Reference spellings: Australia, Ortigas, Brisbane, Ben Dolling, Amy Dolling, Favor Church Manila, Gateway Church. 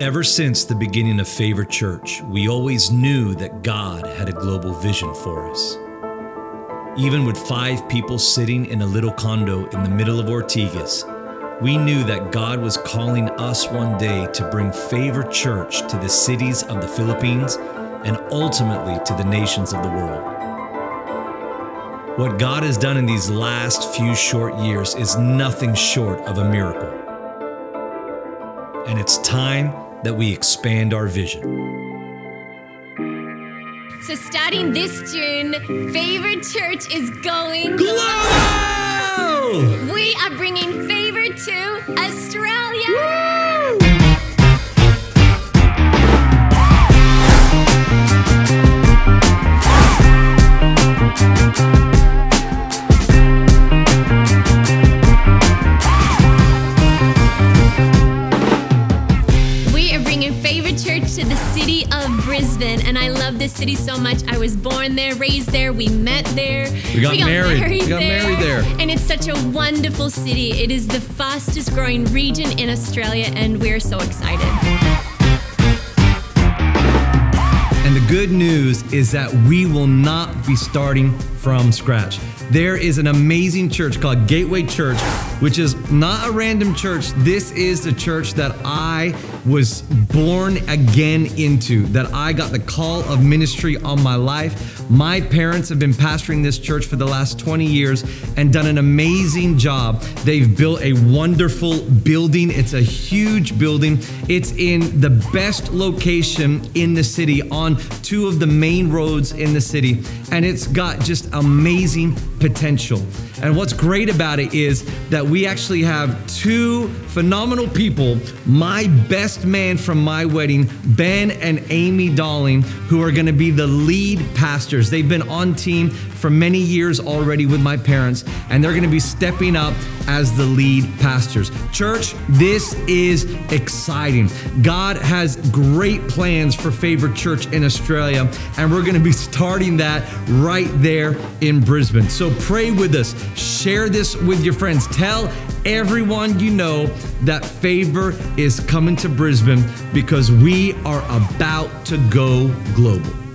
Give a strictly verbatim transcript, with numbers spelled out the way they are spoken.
Ever since the beginning of Favor Church, we always knew that God had a global vision for us. Even with five people sitting in a little condo in the middle of Ortigas, we knew that God was calling us one day to bring Favor Church to the cities of the Philippines and ultimately to the nations of the world. What God has done in these last few short years is nothing short of a miracle. And it's time that we expand our vision. So starting this June, Favor Church is going global! We are bringing Favor to Australia! Woo! To the city of Brisbane, and I love this city so much. I was born there, raised there, we met there. We got, we got married. married. We got there. married there. And it's such a wonderful city. It is the fastest growing region in Australia, and we're so excited. And the good news is that we will not be starting from scratch. There is an amazing church called Gateway Church, which is not a random church. This is the church that I was born again into, that I got the call of ministry on my life. My parents have been pastoring this church for the last twenty years and done an amazing job. They've built a wonderful building. It's a huge building. It's in the best location in the city, on two of the main roads in the city, and it's got just amazing potential. And what's great about it is that we actually have two phenomenal people, my best man from my wedding, Ben and Amy Dolling, who are going to be the lead pastors. They've been on team for many years already with my parents, and they're going to be stepping up as the lead pastors. Church, this is exciting. God has great plans for Favor Church in Australia, and we're going to be starting that right there in Brisbane. So pray with us. Share this with your friends. Tell everyone you know that Favor is coming to Brisbane, because we are about to go global.